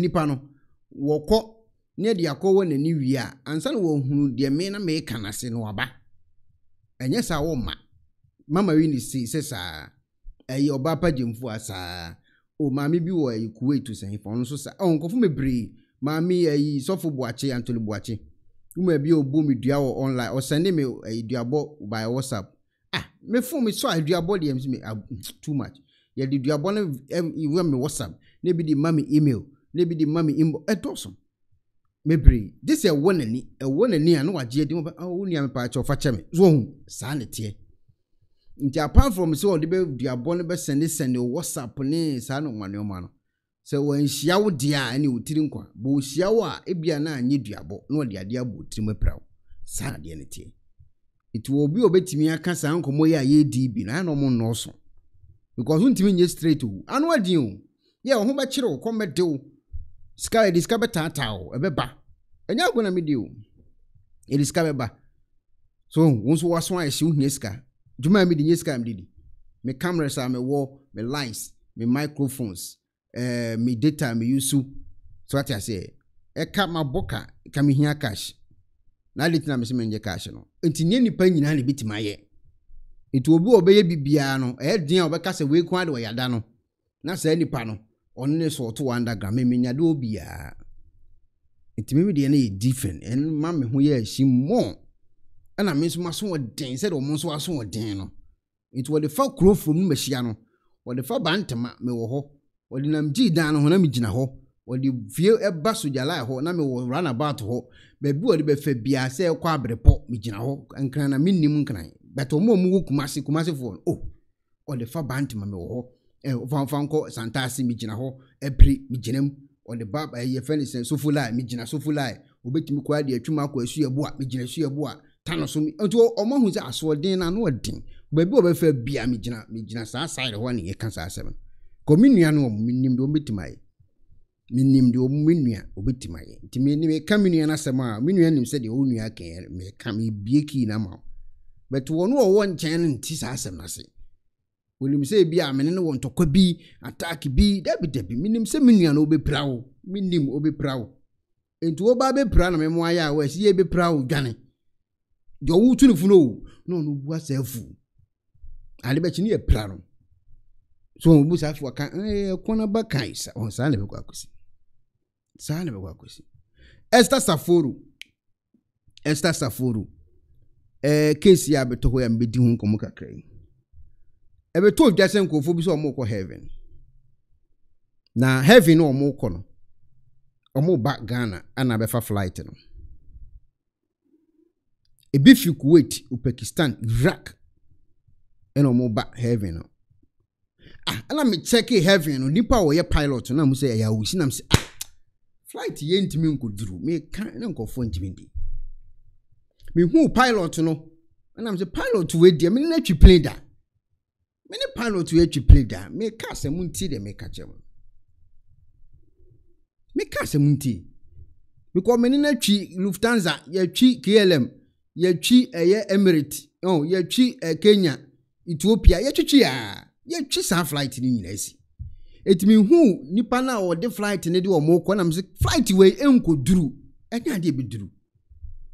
nipano woko ne dia kowo ne ni wia ansa no hunu de me na me kana se no aba enye sa wo ma mama wi ni si se sa eyi oba pa jemfu asa o mami bi wo ikuwe tu sen fo no so sa o nkofu mebre mami eyi sofu buache antoli buache uma bi obo mi dua wo online o send me eyi duabo by WhatsApp ah me phone me so aduabo de me too much ya di duabo na iwe me WhatsApp ne bi di mami email ne bi di mami inbox etoso Mebri, this is a one and near no idea. Oh, near my patch of Facham, Zone, Sanity. Japan from so the baby, your bonibus and this and your WhatsApp, police, I don't want your man. So when she out dear and you tinqua, Bushiawa, Ebiana, and Ydiabo, no dear diabo, Trimapro, Sanity. It will be obeyed to me, I can't say Uncle Moya, ye deep in an almond also. Because won't mean ye straight to, and what do you? Yeah, home by Chiro, come at do. Sky discover Tatao, a beba. And you're gonna meet you. It discovered ba. So, once was why I shoot Niska. Do my meeting Niska and Diddy. My cameras are my wall, my lines, my microphones, my data, my use. So, what I say, I cap my boca, come here cash. Now, little I'm assuming your cash. It's in any penny, and bit my ear. It will be a baby piano, a dear, but cast away quite away, Adano. Not say any panel. Only sort to underground me, me, I do be a. It may be any different, and mammy who yes, she more. And I miss my son den, said almost was so den. It was the foul crow from Messiano, or the foul bantama, me ho, or the namji down on Amigina ho, or the view a bus with your life ho, Nami will run about ho, but boy, the befe be a sale quabre pop, Mijina ho, and cran a minimum crying. But to more mook massy, commercial oh, or the foul bantama me ho. Fanko, Santasi, Mijinaho, Epri, Mijinum, or the Bab, a year friend, so full eye, Mijina, so full eye, who bet me quite a Chumaco, a sheer bois, Mijina, sheer bois, Tanosum, and to all among whose I saw din and what din, but Boba fair be a Mijina, Mijina, side of 1 year, cancer 7. Communion, minim do bitimai. Minim do minia, obitimai. Timini may come in and asama, minion said the only I can may come be a key now. But to one channel, tis asam, I say. William say be a men want to be attack be debi minim se minia no be prow minim obe prow into oba be pra na memoya we see be prow gane do wutu no funo no no bua selfu ale be chini e pra no so obu safi waka e kona ba kaisa on sa na be kwa kwesi sa na be kwa kwesi Esther Saforo case ya betoho ya mbedi hu nkomo kakrai Ebe told Jason Kofu so more heaven. Na heaven or more corner or more back Ghana and a befa flight. A beef you wait, Pakistan, Iraq, and or more back heaven. Ah, and I may check heaven or nipper or your pilot, and I must say, I wish him say, flight ye ain't me could do me can't uncle phone to me. Me who pilot, no, and I'm the pilot to wait, dear, me let you play that. Many pilot to each play that may cast a moon tea they may catch him. May cast a moon tea. Because many chi Lufthansa, ye chi KLM, ye chi a Emirate, oh, ye chi a Kenya, Ethiopia, ye chi, ye chi some flight in Inesi. It mean who Nipana or the flight in the do or more quantum flight away uncle drew, and I did be drew.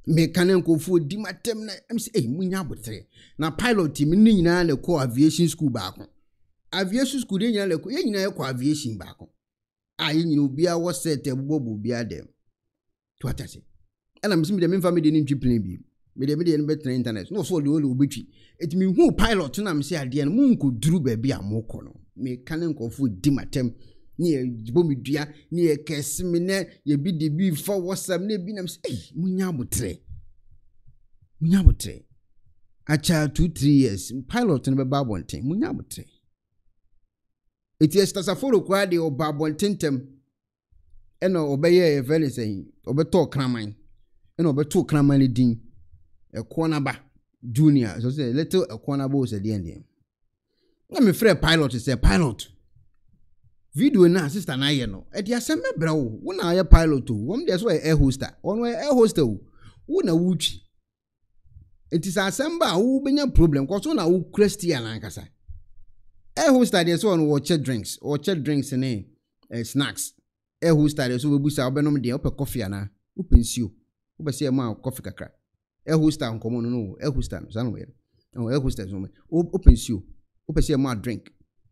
Me kanen ko fu di matem na em se munya botre na pilot mi nyina le ko aviation school ba ko aviation school de nyina le ko ye nyina ye ko aviation ba ko a ye nyina obi a wosete bobo obi a dem to atase ana msi mi de mi family ni plane bi mi de ni betra internet no so le o le obetwi eti mi hu pilot na mi se ade na mu nko duru ba bi amoko no me kanen ko fu di matem ni e bomidua ni e kesimine ye bi de bi fa WhatsApp na bi nam munya botre acha 2-3 years pilot na be babonten munya botre eti Esther Saforo kwa de babontentem eno obeye eveli sen obeto kraman eno obeto kraman le din e konaba junior so say little e konaba o se de ndem na me frere pilot say pilot video na sister na ye no e dia se mebra wo na ye pilot wo wom dia so e hoster won we e hoster wo na wutwi enti sa assemble wo benya problem ko so na wo christian ankasa e hoster dia so won wo che drinks ne snacks who started so we boost our benum the upper coffee and I open you. Uber see a mouth coffee crack. El who's down, come on, no, El who's down, somewhere. Oh, El who's down, open you. Open see a mouth drink.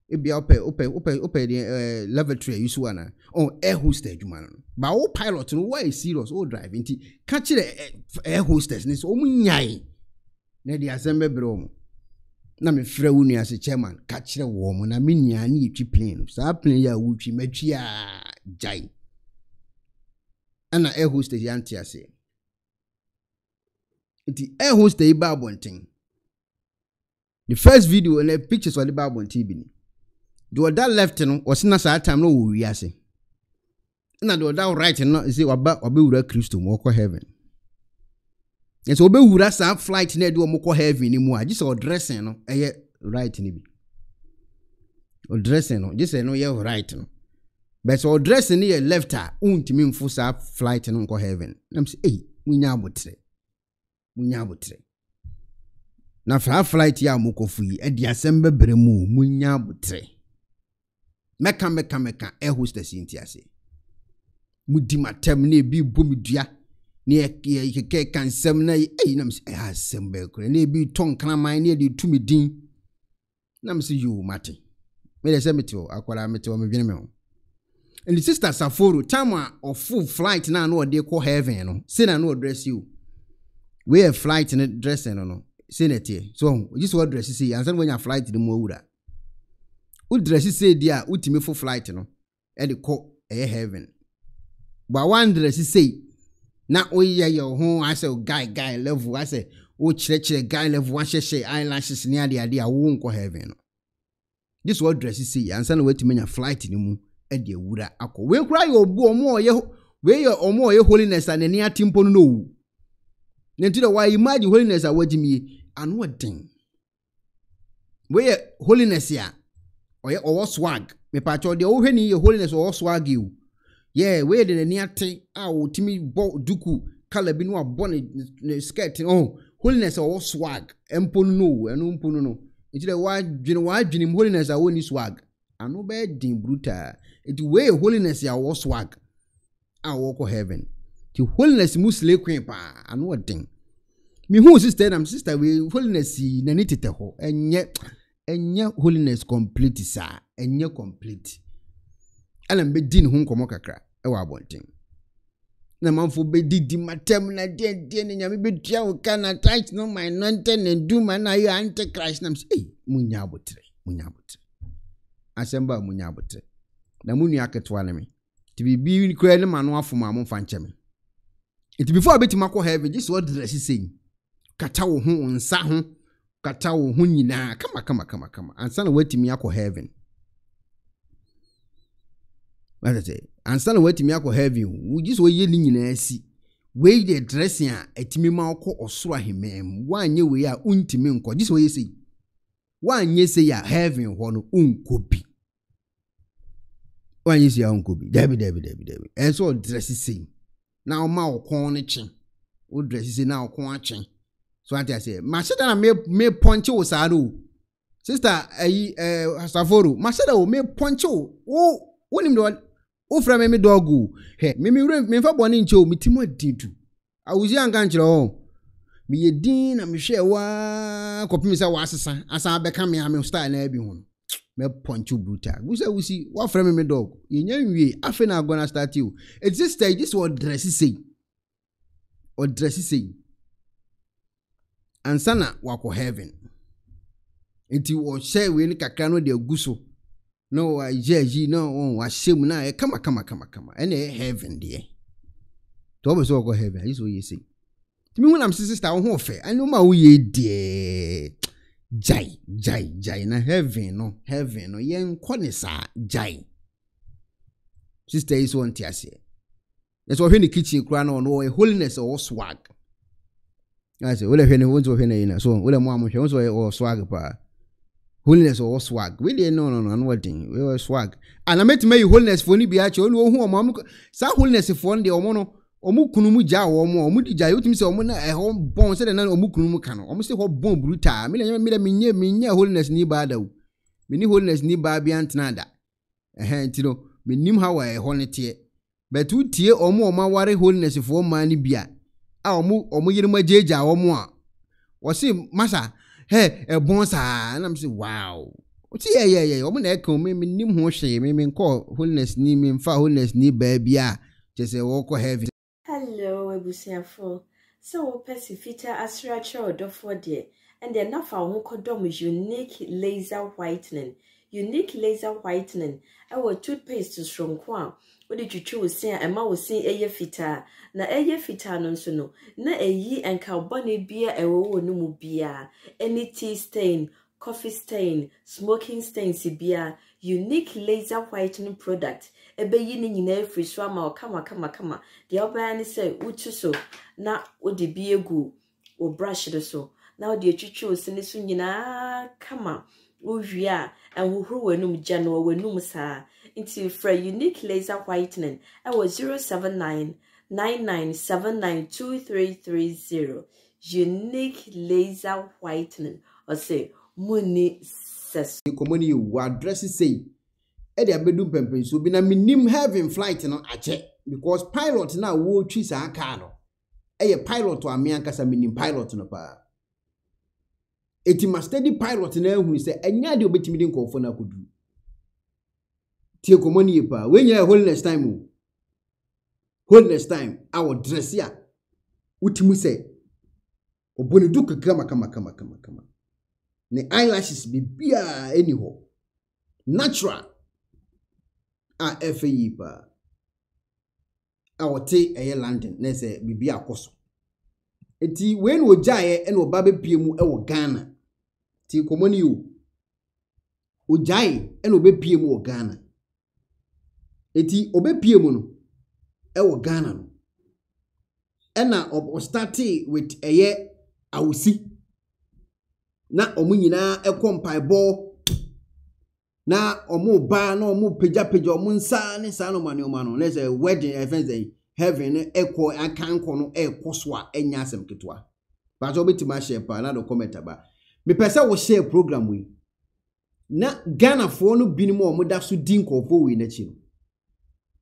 It be open the lavatory, you swanna. Oh, El who's there, you man. But all pilots, no way serious, all driving tea. Catch it air hostess, this oh, yay. Neddy assemble brom. Na me frewuni as a chairman, catch the woman, I mean, ya need to plane. So I play ya woochie, mechia, jai. And air hostess yantia say. It's the air hostess babon thing. The first video and the pictures were the babon TV. The other left was in a sad time, no, we are saying. And the other right and not say about or be Christ walk heaven. And so, we would have flight near do more heavy anymore. Just or dressing, right? Or dressing, just no, you're right. But so dressing here left her, won't mean full flight and uncle heaven. I'm saying, hey, we now would say, Now, for our flight, ya moko free, and the assembly bremu, we now would say, Meka, air hostess in Tiasi. Mudima termine be boomidia. Near cake and 7 8 nums has some belcre, and they be tongue clammy near the to me dean. Namsy you, Marty. Made a cemetery, I call a metal millennium. And the sister Saforo, Tama or full flight now know they call heaven. Sin I know dress you. We're flight and dressing or no. Senator, so just what dress you see, and then when you flight to the Moura. Would dress you say, dear, ultimate for flight, no, and the call a heaven. But one dress you say. Na oya your home, I say guy level. I say, oh church guy level, I say eyelashes near the idea won't go heaven. This what dress you see, and send way to many a flight in the moon, and the wood ako. We'll cry or go more your holiness and the near temple no. Then to the why you might holiness are waiting me and what thing. Where holiness here or swag, me patch or the old henny your holiness or swag you. Yeah, where did the near thing? Oh, Timmy bought Duku, Calabinua bonnet, skirt, oh, holiness or swag, empono, and umpono. It's the why Jim holiness are only swag. I no bad, Dim Bruta. It's way holiness or swag. I walk for heaven. To holiness musle creeper, and what thing? Me who sister, I'm sister with holiness, nanititaho, and yet holiness complete, sir, and yet complete. Alam be din hun komo kakra e wa abonten na manfo be didi matem na den nyame be dia o kana tight no my nonten and do man na you antichrist nam say munya botre asemba munya botre na munu aketwa na me ti bibi ni kura ni manu afoma mo fa nche me it before betima ko heaven this what dress is saying kata wo ho nsa ho kata wo ho nyina kama ansa na watimi akọ heaven. What I say, and stand away to me, I could have you. We just were yelling in a sea. Way the dressing at me, Malco or Swa him, ma'am. One year we are untiminco, this way you see. One year say you are having one uncoopy. One year say uncoopy, Debbie. And so dresses same. Now, Mal cornetching. Old dresses now cornetching. So I say, Master, I may poncho saddle. Sister, Saforo, Master, I may poncho. Oh, when him do. O fra me dogu he me wure me fa boni nche mitimo didu awuzi anka nchira o me yedin na me hwe wa kopim sa wa asesa asa beka me am style na bi hu me ponchu brutal gusa wusi wa fra me dogu ye nya nwie afi na gona start you at this stage this what dress say or dress say ansana wa ko heaven enti wo share we ni kakra no de guso. No, I judge you. No, I shame now. Come. And heaven, dear. To always go heaven. This is what you say. To me, when I'm sister, I'm not fair. I know my way, dear. Jai. Na heaven, no. You ain't calling sir, Jai. Sister is one tear. That's why when the kitchen crown on all holiness or swag. I say, well, if anyone's over here, so well, I'm one or swag, pa. Holiness or swag. We didn't know what thing. We were swag. And I met me holiness for any beach or who sa holiness if one day or mono or mukunumuja or more mudija. You miss a mona a home bone said another mukunumukan. Almost a whole bone brutal. Made a holiness nearby though. Many holiness nearby beyond nada. A hand to know, me knew how I hornet But who tear or more worry holiness if one money beer? Our move or my jaja or more. Was him, Massa, hey, a bonsa, and I'm saying, wow. What's yeah, woman echo, maybe name horse, maybe call holiness, name and far holiness, knee baby, just a walk or heavy. Hello, I was here for so Pacifita as Rachel do for dear, and then not for Uncle is unique laser whitening. Unique laser whitening. Our toothpaste is from Kwa. What did you choose? Say, Emma was seeing a fita. Na a fita non sono. Na a ye and carbonate beer a woe no mu beer. Any tea stain, coffee stain, smoking stain, si beer. Unique laser whitening product. A beginning in every swammer or kama. The Albani say, Utuso. Na would the beer go or brush it so. Now the choose in the sunina kama. Uvia and who were no general were no sir into free unique laser whitening. I was 079 99792330. Unique laser whitening or say money says community what dresses say Eddie Bedum Pempin so be na minim having flight no ache because pilot now wo trees are cano. A pilot to a meancasa minim pilot no pa. Eti master pilot na ehun se enya de obetimi din konfo na kodu tie komoni pa we nya holiness time o holiness time our dress ya utimu se oboni du kama ne eyelashes be bia anyhow natural a fe pa our te eye London na se bibia koso eti we no jaye e no babe piemu e wo Ghana ti komoni o ojaye eno bepie mu Ghana eti obepie mu no e wo Ghana no ena o start with eye awusi na omunyina e compile ball na omu ba na omu peja omu nsa ne sa no mane omano na say wedding events e heaven echo akanko no ekoswa enya asem ketwa ba jo betima share pa na do comment ba me pese wo share program we na Ghana fo no bini mo omoda so din kofo we na chi no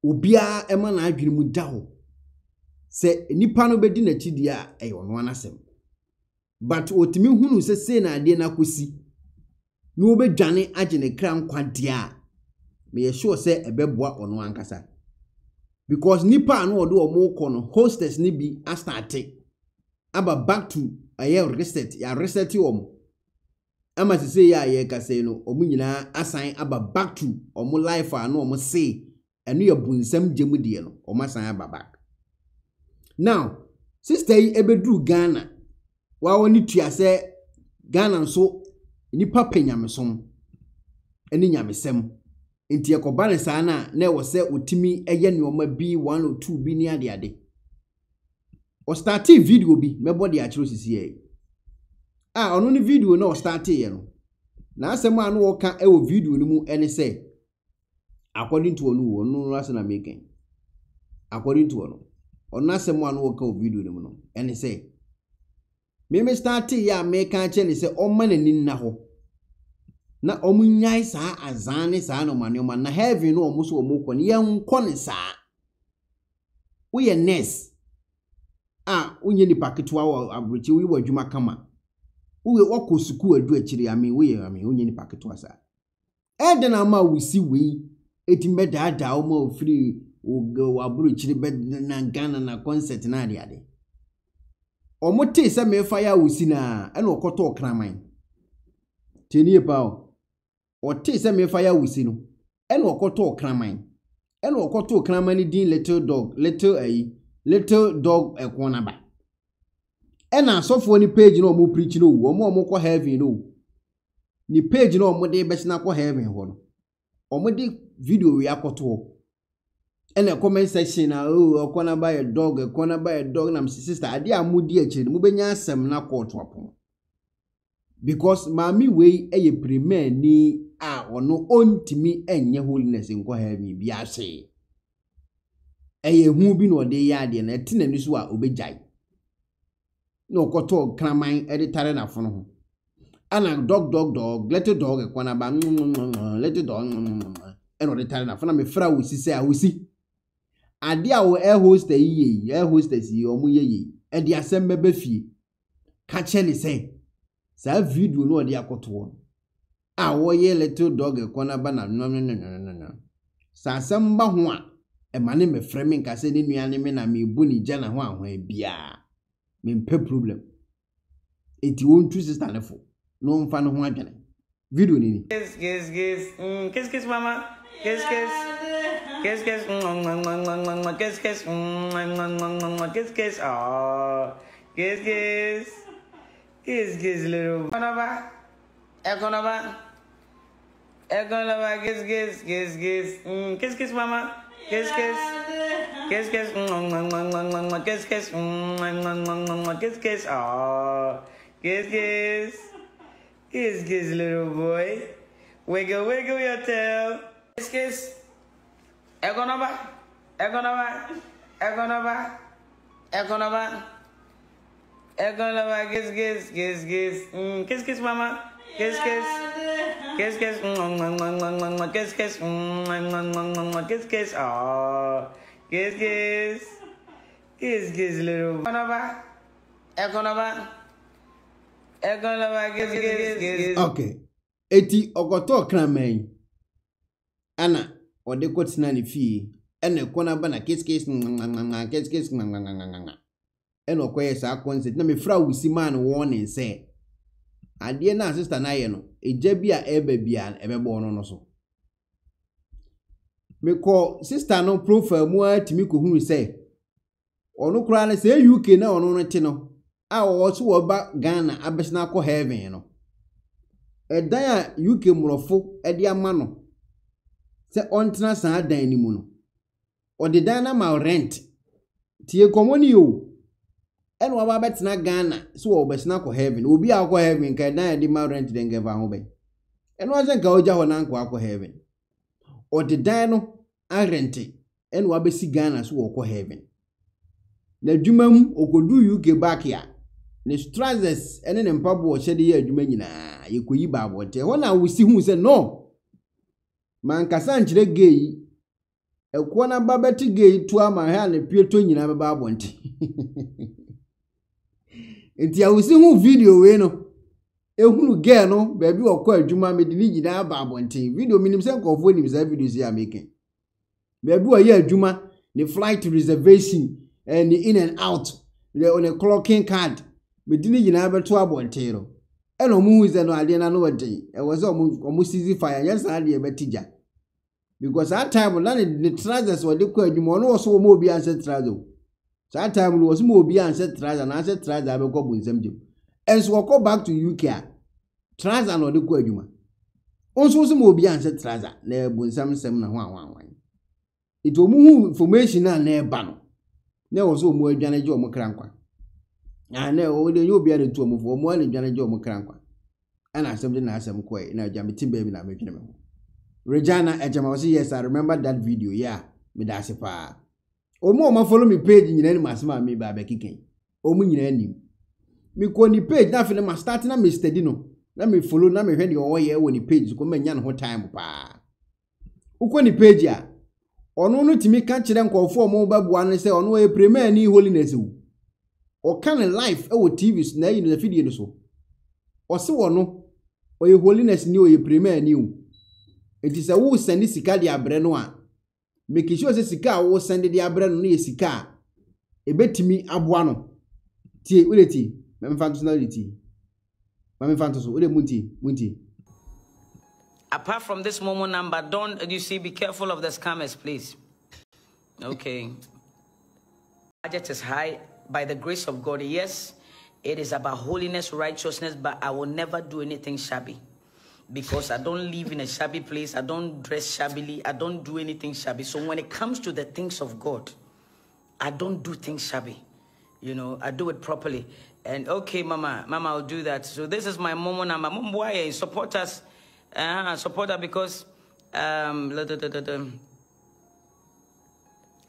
obia e ma na adwiri mu da ho se nipa no bedi na chi dia e yo no anasem but otimi hunu se se na ade na kosi no obedwane agene kran kwade a me ye sure se ebeboa ono ankasa because nipa no do omo ko no hostess ni bi astarte aba back to aye reset ya reset omo ama se say ya ye kase no omo nyina asan aba back to omo life ano omo say eno ya bunsam jemu de no omo asan aba back now sister yi ebedru Ghana wa woni tua se Ghana nso nipa panyame som eni nyamesem nti ekobale sana na wo se otimi eye neoma bi 102 bi ni ade o starti video bi mebo de akiro sisi e ah ono ni video na o starti ye no na asem anu wo ka e wo video ni mu ene se according to onu asena making according to onu asem anu wo ka o video ni mu no ene se me starti ya making che ni se o manani na ho na omunyai saa azane saa no manioma na heaven no omuso omukwa ni yanko ne saa uye nes ah unye ni paketwa wa abrechi uye wadwuma kama uye wakosuku adu akiri ame uye ame unye ni paketwa saa eden ama wisi we etime daada o ma ofri o abrechi be na Ghana na concert na ade omote se me fire wisi na eno okoto okraman teni pao o te se me fire wisi no eno okoto kraman eno okoto kraman din little dog ekona ba ena sofo ni page no mo preach no wo mo ko heaven no ni page no mo de besna ko heaven ho no omo de video we akoto ena comment section na o ekona ba dog na sister ade amudi achi mo benya asem na koto apo because mami way eye premier ni a ono ontimi enye holiness nko heaven bi ase eye hu bi no de ya de na tinani so a obejai no koto kraman editare na funu ho ana dog let the dog e kwana ba let the dog eno editare na funa me fra wusi se a wusi Adi awo host e ye, hostess ye omu ye, and the assembly befi. Catcheni say. Sa video no de akoto. Awo ye little dog e kona bana no. Sa asamba ho a e mane me framing ka se ne nuane me na me bu ni jana ho ahwa bia. Me pe problem. Eti won two sister lefo. No mfa no ho adwene. Video nini. Kiss. Kiss mama. Kiss, little. Kiss, mama. Kiss, little boy. Wiggle your tail. Kiss. Egonova, kiss, mama, kiss, little. Egonova, kiss. Okay, eti ogoto kramei, Anna. Or the coats nanny fee, and a corner banner kiss, and no quays are concert. Name frau see man warning say. I dear now, sister Nayano, a jebia ebebian ever born on also. Me call sister no proof for more to me who say. Or no cry, say you can know on a channel. I also about Ghana, Abesnaco heaven. A dia you can morofo, a dear mano. Se ontna saa dan ni mu no odi dan na ma rent tie komoni o eno aba betna Ghana so wo besna ko heaven obi akọ heaven ka dan di ma rent den geva ho be eno azen ka oja ho nan ko akọ heaven odi dan no a rent eno aba si Ghana so wo ko heaven na dwuma mu okodu UK back ya ne trousers ene ne mpabu o chede ya dwuma nyina ye koyi baabo te ho na wo si hu se no man kasan chire gay e kona babeti gay tua maha ne pieto nyina baba abonte enti awusi hu video we no ehunu gay no baby okọ adwuma medini nyina aba abonte video minim se nkofo nim se video si ameke baby o ye adwuma ne flight reservation and in and out the on a clocking card medini nyina beto abonte ro eno mu ze no ade na no wadin e wo ze omu sisi fire yes ade e betija because that time na the trousers were dey ko adwuma no wo so mo obi an set trouser that time no wo so mo obi an set trouser na set trouser be ko bunzam jem and so go back to UK trouser no dey ko adwuma onso so mo obi an set trouser na bunzam sem na ho anwan it omu hu information na e ba no na wo so mo adwane je omu krankwa ana o de yobi are to amfo mo ana dwane je o mkrankwa ana asem de na asem koe na adwa metim baby na medwene me ho Regina ejama was yes I remember that video yeah me da se pa o mo follow me page nyina ni masema me ba ba kiken o mu nyina ni me ko ni page na fele ma start na me steady no na me follow na me hwe de o ye wo ni page ko me nya no time pa ukwo ni page ya ono no timi kan kire nkofo mo ba bua ne se ono e premier ni holiness u or can life or TVs na in the video so or so no or your holiness new your premier new it is a who send sika dia breno a make sure say sika who send dia breno no ye sika e betimi aboa no tie uleti me functionality me fantoso ule munti apart from this Momo number don't you see be careful of the scammers please okay budget is high. By the grace of God, yes, it is about holiness, righteousness, but I will never do anything shabby because I don't live in a shabby place. I don't dress shabbily. I don't do anything shabby. So when it comes to the things of God, I don't do things shabby. You know, I do it properly. And okay, Mama, I'll do that. So this is my Momo number. Mom, why support us? Support her because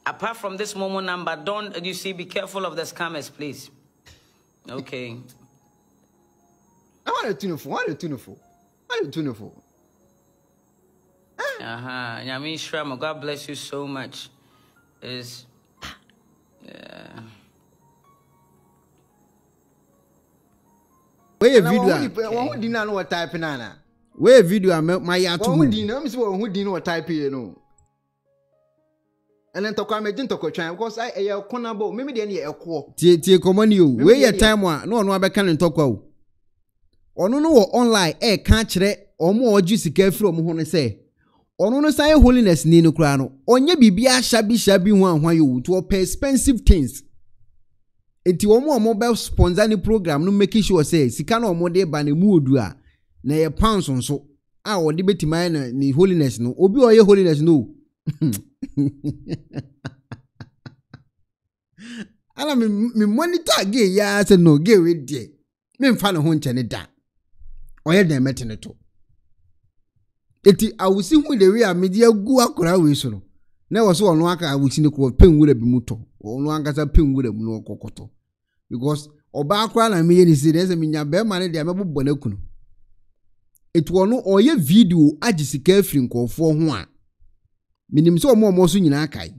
apart from this Momo number, don't you see? Be careful of the scammers, please. Okay. I want a tuneful. God bless you so much. is where video what type nana where video my what type you know and then to come to because I konabo maybe then you equal tie common you where your time no be can talk ono no online e can kire omo oju sika afiri omo ho ne say ono no say holiness ni no kura no onye bibia shabi ho anhwa yo to pay expensive things enti omo mobile sponsor ni program no make sure say sika na omo de ba na mu odu a na ye pounds nso a wo de betima na ni holiness no obi oye holiness no ala mi monitor ge ya say no ge we de me mfa no ho nche ne da oye de metene to eti awusi hu de we a media gu akora we so no na wo so ono aka awusi ne ko penwura bi muto ono aka sa penwura mu no kokoto because oba akora na me ye ni se se minya be ma ne de mebobbo na kunu eti ono oye video agisika afri nkofo ho a minim so omo so nyina akai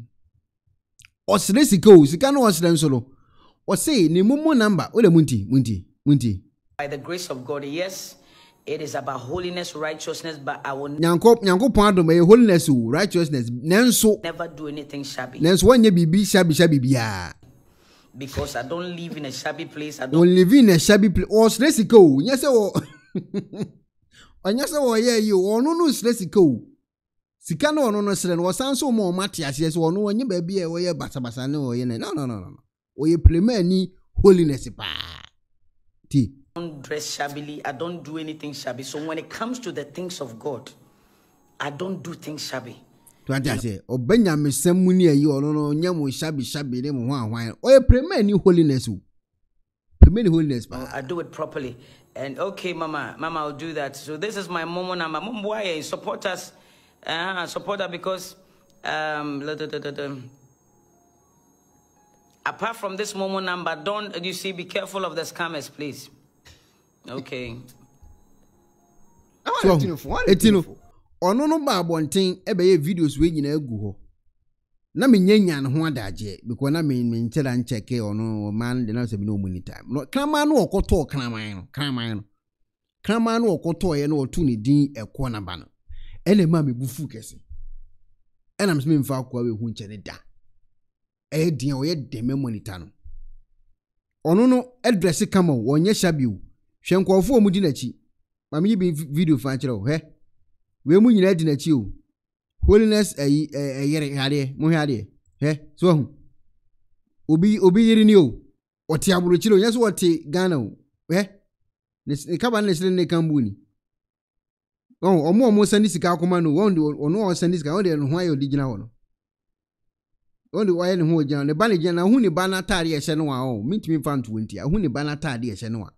osire sika o sika no osire nso no o sei ne momo number ole munti by the grace of God, yes, it is about holiness, righteousness, but I will holiness, righteousness. Never do anything shabby. Because I don't live in a shabby place. I don't live in a shabby place. Oh, Slesico. Yes, oh. And yes, oh, yeah, you. Oh, no, Slesico. Sicano, no, Slen was so more Matthias. Yes, oh, no, and you baby, oh, yeah, Basabasano, no. Oh, you play many holiness. Tea. I don't dress shabbily. I don't do anything shabby. So when it comes to the things of God, I don't do things shabby. I do it properly. And okay, Mama, I'll do that. So this is my mom and my mom. Why support us? Support her because apart from this Momo number, don't you see? Be careful of the scammers, please. Okay. So, etino. Ono no ba abonten e be videos we nyina agu ho. Na me nyanya ne ho adaje because na me ntela ncheke ono man de na se bi no money time. No kraman no okoto kraman no. Kraman no okoto ye no otu ne din ekọ na ba no. Ele ma me bufu kese. Ena me mfa akwa we hu nche ne da. E din o ye de me monitor no. Ono no address kama wonye shabiu. Shenkofo mu dinachi mami bi video fa kire o he we mu nyina dinachi o holiness yere hade mu hade he so hu obi yiri ni o oti aburu kire o nyaso oti Ghana o he ne kaba ne sile ne kambuni o omo sani sika akoma no ono sani sika o de no ho ayo di gina ho no o de o ayo ne ho gina ne ba ne gina na hu ne ba na tare ye hye no a o mintimi fa nto wenti a hu ne ba na tare ye hye no a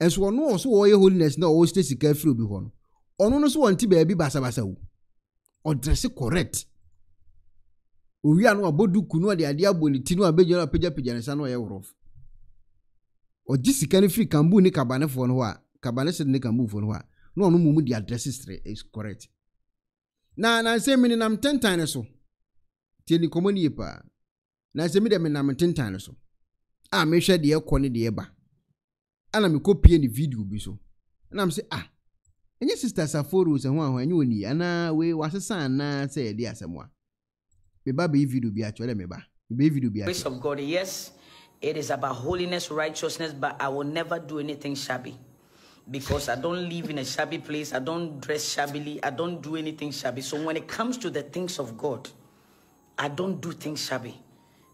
and so no so oye holiness na o stay sika free obi ho no ono no so wanti ba bi basabasa wo o dress correct owi anu abodu kunu o de ade aboliti no abejora peja nsa no ye worof o ji sika ne free kambu ni kabane fo no ho a kabane se ne kambu fo no ho a no ono mu di address is correct na say me nam 10 times so tie ni komoni pa na say me de me nam 10 times so a me hwe de ye kone de ye ba ana me copy ni video bi so na me say enye Sister Saforo se ho anwa enye oni ana we wasesa na say di asemo a me ba be video bi a chole me ba be video bi a Grace of God, yes, it is about holiness, righteousness, but I will never do anything shabby because I don't live in a shabby place. I don't dress shabbily. I don't do anything shabby. So when it comes to the things of God, I don't do things shabby.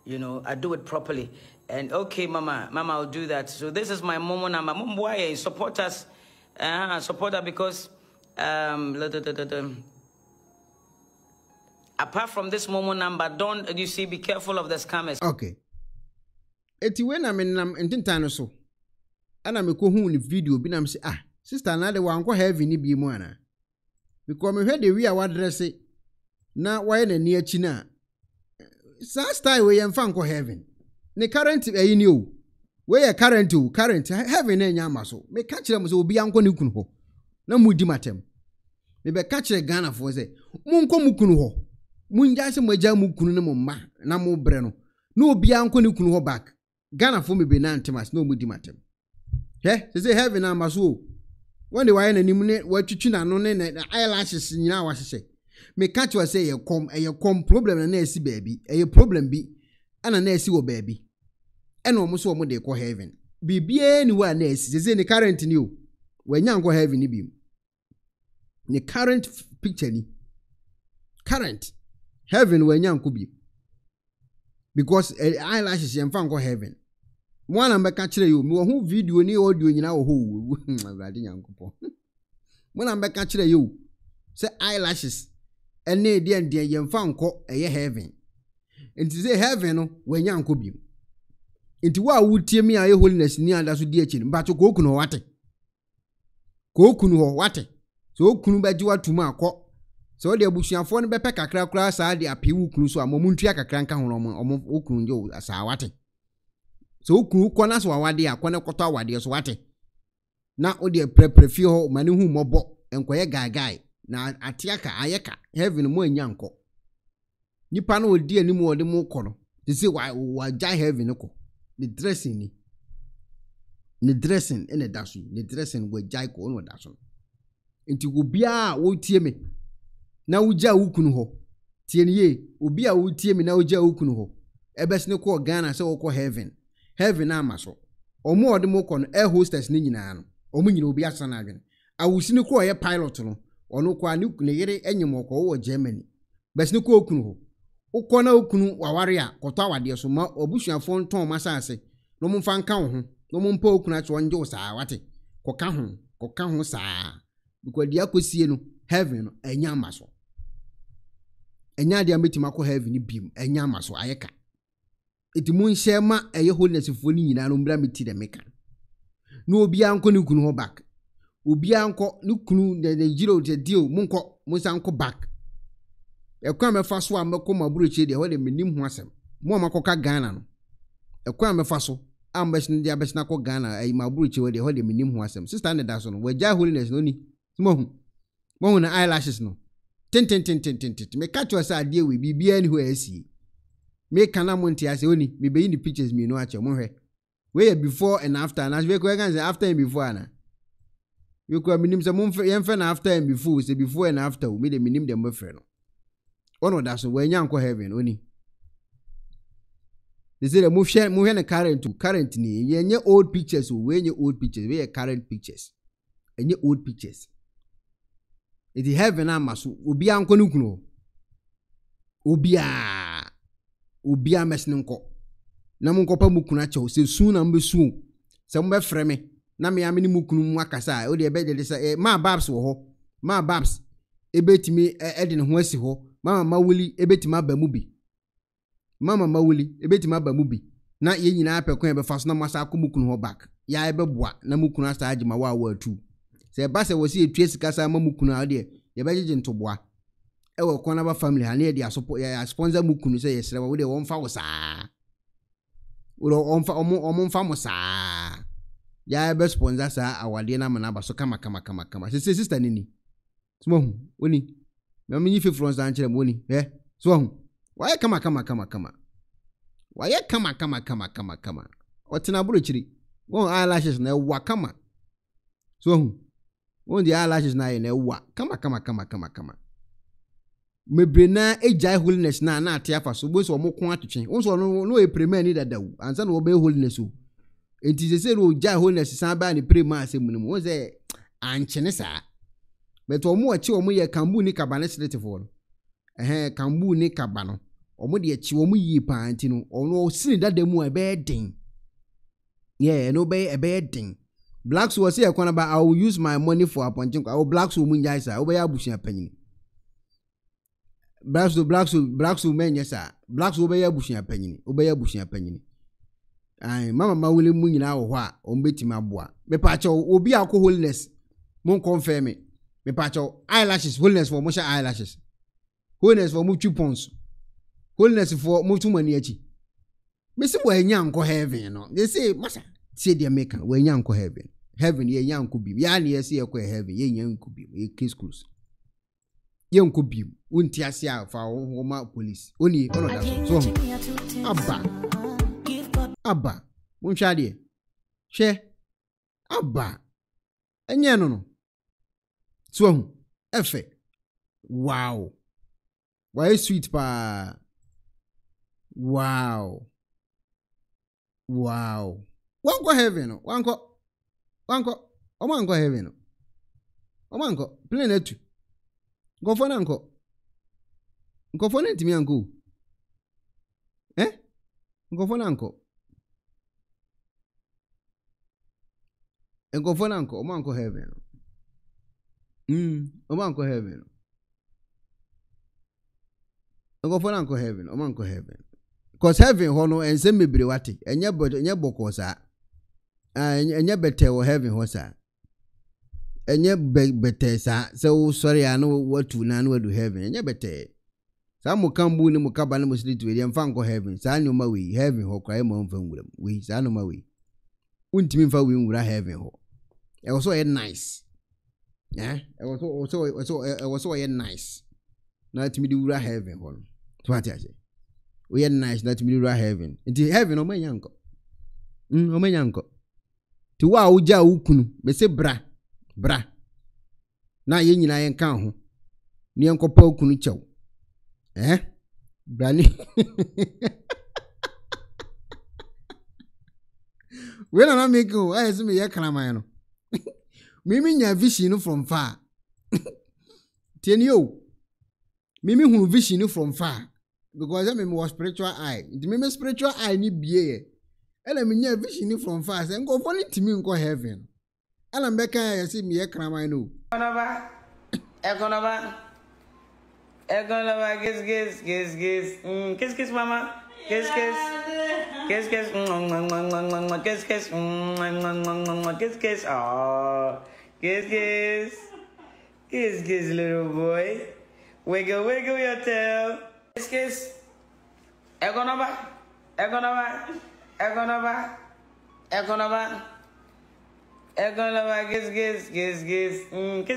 You know, I do it properly. And okay, Mama, I'll do that. So this is my Momo number. Mom, why support us? Support her because apart from this Momo number, don't you see? Be careful of the scammers. Okay. Eti when I'm in Tintano so, and I'm a kohun video. Binam say sister, another one go heavy ni bi moana. Because me heard the way I was dressed. Now why the near China? Last time we am fan go heaven. The current new where current heaven any amaso me catch them so obi anko ne kunu ho na mudi matem me be catch Ghana for say munko mukunu ho Munja se mweja mu kunu ne mma na mo brɛ no na obi anko ne kunu ho back Ghana fo me be na antemas na omudi matem hɛ se heaven na maso when the wire na nim ne watwitwi na no ne eyelashes nyina wahyehyɛ me catch we say ye kom problem na esi baabi eye problem bi ana na esi wo baabi ɛna omo so omo de kɔ heaven bibie ni wa na esi se ne current ni o wanya nkɔ heaven ni bi ne current picture ni current heaven wanya nkɔ bi because eyelashes ye mfa nkɔ heaven mo ana mbeka kyerɛ yo mo ho video ni audio nyina wo ho awrade nyankopɔ mo ana mbeka kyerɛ yo say eyelashes ene de ende ye mfa nkɔ eye heaven nti say heaven no wanya nkɔ bi nti wa wutie mi aye holiness ni anda so di achi mba to ko kunu wate ko kunu ho wate so okunu ba ji watum akɔ so de abusuafo ne bepe kakra kra saa de apewu kunu so amomuntu akakra nka hono omo okunu jo saa wate so okunu kɔ na so awade akɔne kɔtɔ awade so wate na o de preprefie ho mane hu mɔbɔ enkoye gaigai na atiaka ayeka heaven mo anya nkɔ nipa no odi animu odi mo kɔ no de se wa ja heaven ko the dressing in a dash, the dressing with Jaiko on a dash. And to Ubia would tear me. Now Uja Ukunho. Tien ye, Ubia would tear me now Uja Ukunho. Ebes no call Ghana so call heaven. Heaven amaso. Or more the mokon air hostess Ninian. Or mean you'll be a sanagan. I will see no call a pilot or no qua nuclear any moko or Germany. Best no call Kunho. Okona okunu wawaria kotawa de soma obusuafo nton masase no mfa nka ho no mpa okunu atwo nje osaa wate koka ho saa bikwadi akosie no heaven no enya maso enya de ametima ko heaven bim enya maso ayeka etimu nhye ma eye holiness fo ni nyina no mbra meti de meka no obi anko ne kunu ho back obi anko ne kunu de jiro de dio munko munsanko back ekwa mefa so ameko maburoche de ho de menim ho asem mo amakoka Ghana no ekwa mefa so ambesin de abesina ko Ghana ai maburoche de ho de menim ho asem sister ne da so no wajai holiness no ni mo hu na eyelashes no ten me catch us adie we bibia ni ho asie me kana monti ase oni me be in the pictures me no ache mo hwe we before and after and as we ko gan say after and before ana we ko menim say mo yemfe na after and before say before and after we de menim dem befre no ono da so we nyanko heaven oni they say mo hwe na current ni yenye old pictures we yenye old pictures we current pictures enye old pictures it is heaven amaso obi anko ne kuno obi a mes nko na mo nkopa mu kuno ache o se sun na mbe sun se mo be frɛ me na me ame ne mu kunu mu akasa o de be de say ma babs wo ho ma babs ebetimi edi ne ho asi ho mama mawuli ebetima ba mu bi mama mawuli ebetima ba mu bi na ye nyina apekon e be faso na masa akomukun ho back ya ebeboa na mukun asa agima wa wa tu se ba se wo si etue sika sa mamukun a de ye be gege ntoboa e wo kona ba family ha na ye de asopo ya sponsor mukun se ye sere wo de wo mfa wo saa wo mfa omo mfa mo saa ya be sponsor sa awade na mana ba so kama se sister nini smohu oni na mini fi France an kire moni eh so hu waye kama waye kama otina buru kiri won eyelashes na wa kama so hu won the eyelashes na ye na wa kama mebrena ejai holiness na atiafa so bo so mo kon atwetwe won so no e premier ni dadawu ansa na wo be holiness o enti se ro jai holiness san ba ni premier asemun mo won se anchene sa meto omo achi omo ye kambu ni kabane seletefo no kambu ni kabano omo de achi omo yi pa anti no ono sini dadamu ebe den yeah no be ebe den blacks was here kwana ba I will use my money for appointing ko blacks wo munjai sa obe abusia panyini blacks wo menye sa blacks wo be abusia panyini ai mama mawule munyina wo ho a ombetima boa me pa achi obi akọ holiness mon confirm me Pacho eyelashes, holiness for Mosha eyelashes, holiness for Mutu Pons, holiness for Mutu Maniachi. Missy, where young co heaven, no? They say, Massa, say the American, where young co heaven. Heaven, ye young could be, yan, yes, ye could heaven, ye young could be, ye kiss cruise. Young could be Untiasia for Homa police. Only on Abba Abba Munchadi She Abba Enyanono Swung Efe. Wow. Why sweet pa? Wow. Wow. One go heaven. One go. Oman go heaven. Oman go. Plain etu. Go for uncle. Go for it, me uncle. Eh? Go for uncle. And go for uncle. Oman go heaven. Oman go heaven. Go for uncle heaven. Oman go heaven. Cause heaven hono and send me brewati. And your body and your book was that. And your better or heaven was that. And your better, sir. So sorry, I know what to nan where to heaven. And your better. Some will come boon and mukabano sleep with them fango heaven. San no mawi, heaven ho cry mon from them. We san no mawi. Wouldn't mean for we would have heaven ho. It was so nice. Yeah, it was so nice. Not to me do heaven ho. To what I say. We are nice that we do heaven. It is heaven, my uncle. My uncle. To wa uja ukunu, me say bra. Na ye nyina ye nka ho. Ni enkopa ukunu chew. Eh? Brani. We na na make o, I say me ye kana man no. Mimi nya vision from far. Tieni o. Mimi hu vision from far. Because I was spiritual eye. The spiritual eye ni be. And I mean, vision from fast and go for it to me and go heaven. And I'm back. I see me a cram. I know. Econova, kiss, mama. Kiss, little boy. Wiggle your tail. Kiss, Egonova, kiss, mama, kiss, oh, kiss, little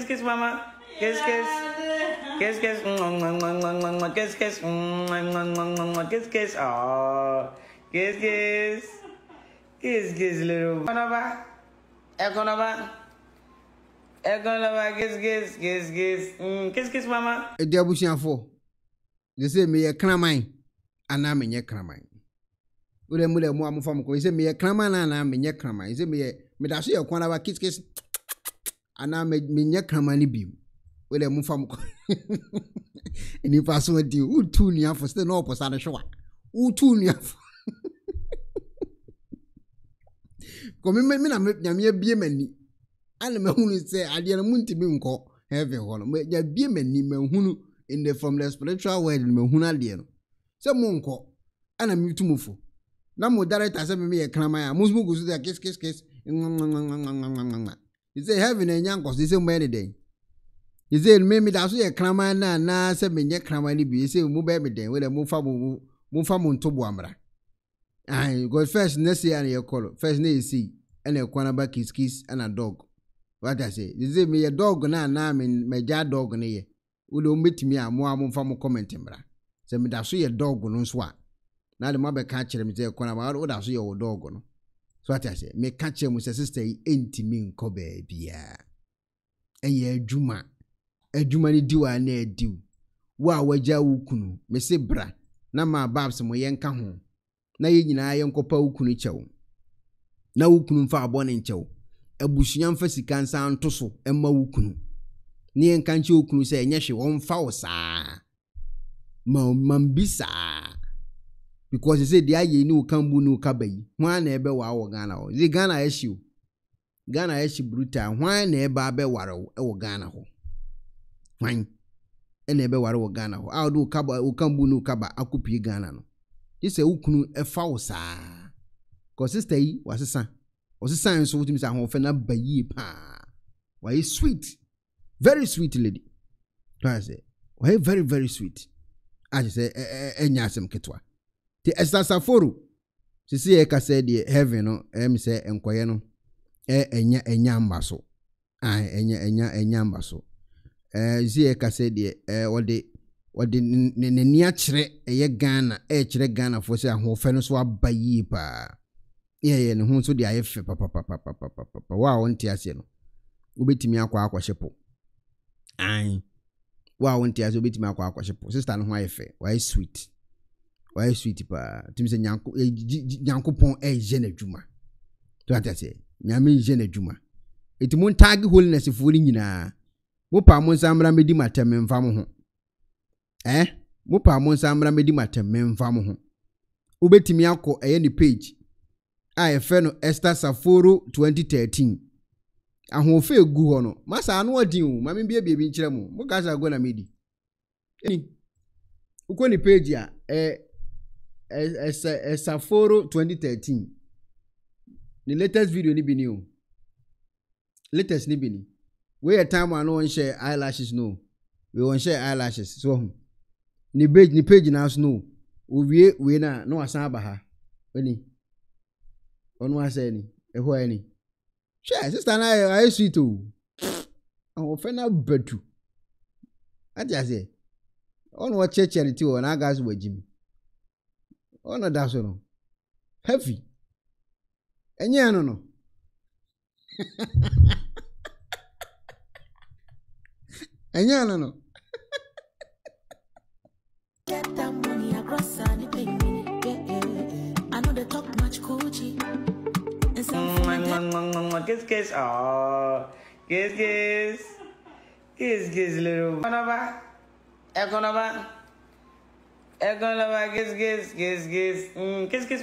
Egonova, kiss, mama. A diabusian for. They say me a cramine, and I'm in your cramine. Would a mother more from say me a cramine, and I'm in your cramine. Say me a medassi or one of our kiss, and I made me your cramine beam. Would a move from and if I saw it, you would tune you for still no person ashore. Who tune you for? Commitment, I make them your beam and I'm only say I didn't want to be called heavy hole, but your beam and him in the from the spiritual world, in Mohuna Diano. Some monko, and a mutumufo. Namu direct as me a cramaya, Musmo goes to their kiss. Is they having a young cause? Is it many day? Is it maybe that's a cramana, na, 7 year cramani be, say, move every day with a mufamun tobuambra. I got first Nessie and your color, first Nessie, and a corner kiss, and a dog. What I say, is it me a dog and I mean, my jar dog near. Udo meet me a more formal comment in bra. Se me da so ye dog no swa. Na de ma be catch him say kona ma o da so ye o dog no. So what I say, me catch him say sister yi enti me nko ba bia. Eye adwuma. Adwuma ni diwa na ediw. Wa waja wo kunu, me se bra. Na ma babs mo ye nka ho. Na ye nyina ye nkopa wo kunu chew. Na wo kunu mfa abone nchew. Abusuya mfa sika nsa ntoso emma wo kunu. Ni enkanche okunu se enye hwe won fa wo saa mambisa because he said the aye ni okambu ni okabayi hwan na ebe wa wo Ghana ho the Ghana ehshiu Ghana ehshi brutal hwan na ebe abeware wo Ghana ho hwan na ebe ware wo Ghana ho awu do okambu ni okaba akopie Ghana no he say okunu e fa wo saa because sister yi wasesa nso wotimi sa ho fe na bayi pa why sweet. Very sweet lady. I say, well, very, very sweet. I say, nyasem ketwa. The Esther Saforo. She say, I said, heaven, no, I say, enkoye no, enya mbaso. Enya mbaso. It won't tag holiness if we in a Mopamon Samra medimatem and Famohon. Eh? Mopamon Samra medimatem and Famohon. Ubetimiako a any page. I feno Esther Saforo 2013. A who fail guono. Massa anward you, Mammy Baby Binchamo. Mokas are going to midi. Any Ukoni page ya Saforo 2013. The latest video ni be new. Latest nibini. We a time I no one share eyelashes no. We won't share eyelashes. So ni page in house no. We na no asabaha. Any on one say any. Eho any. Share sister na I see too. I will find out better. I just say. On what church charity on our guys were Jimmy. On a dash no. Heavy. Any no. No. Get that money across and pay me. I know they talk much Gucci. Kiss. Oh, kiss, little. Ekonaba, kiss,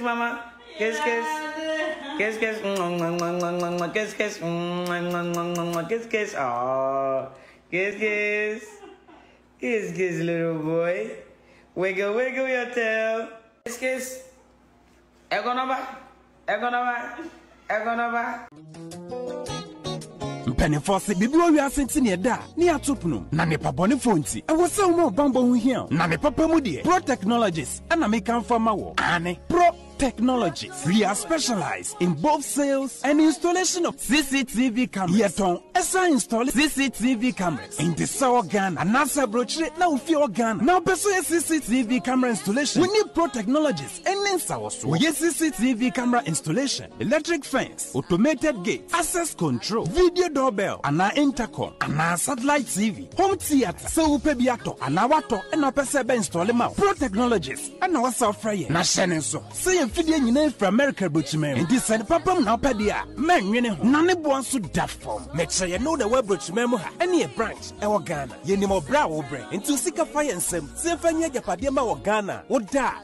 mama. Kiss, little boy. Wiggle your tail. Kiss. Egonaba. Pennyforce, before we are sent in a da, near Tupnum, Nanepa Bonifonti, and was so more bamboo here, Nanepa Mudi, Pro Technologies, and American Farmer, Anne Pro Technologies. We are specialized in both sales and installation of CCTV cameras. Yet on Esa install CCTV cameras in the Sour Ghana, and NASA brochure now fear Ghana. Now, pursue CCTV camera installation. We need Pro Technologies and Ninsawas. We have CCTV camera installation, electric fence, automated gate, access control, video doorbell, and our intercom, and our satellite TV, home theater, so Pebiato, and our water, and our Pesebe install Pro Technologies, and our software, Nashenenso, say. Feeding in from America, but you may decide Papa Napadia, man, you know, none of one should that form. Make sure you know the web, but you may any branch, our Ghana, you need more brow brain, and to seek a fire and some Symphony Yapadema or Ghana, or that.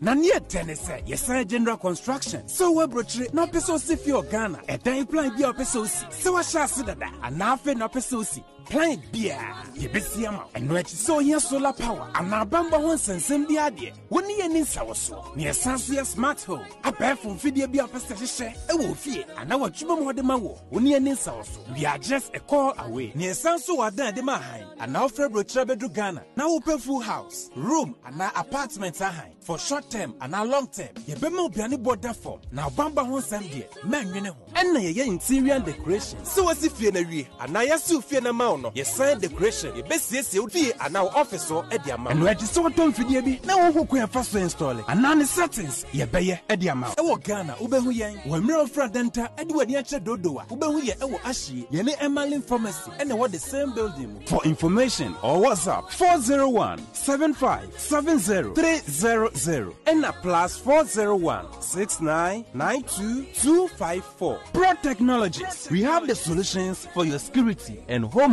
Nanya Tennessee, yes, general construction. So we brochure, no pesos if you're Ghana, a day plan be a pesos, so I shall sit at that, and now for no pesos. Plant beer, you be see amount, and which so here solar power, and now bamba once and send the idea. When you need our so near Sansia smart home, a pair from Fidia be a pastor, a wolf, and our chum or the mawo, when you need our so. We are just a call away near Sansu or the Mahain, and now for brochure bedroom Ghana, now open full house, room, and now apartments are high. For short term and a long term, you be more be any border form. Now bamba home send here, man, you know, and now your interior decoration. So as if you're in a way, and now you're so fear you sign decoration, you best yes, you be an now officer at the amount. And where you saw Tom Fidiabi, now who can first install it, and none is settings, you be at the amount. Our Ghana, Ubehuyan, when Mirror Fradenta, Edward Yacha Dodoa, Ubehuya, our Ashi, Yene Emily Pharmacy, and what the same building. For information or WhatsApp 401-7570-300 and a plus 401-6992-254. Pro Technologies, we have the solutions for your security and home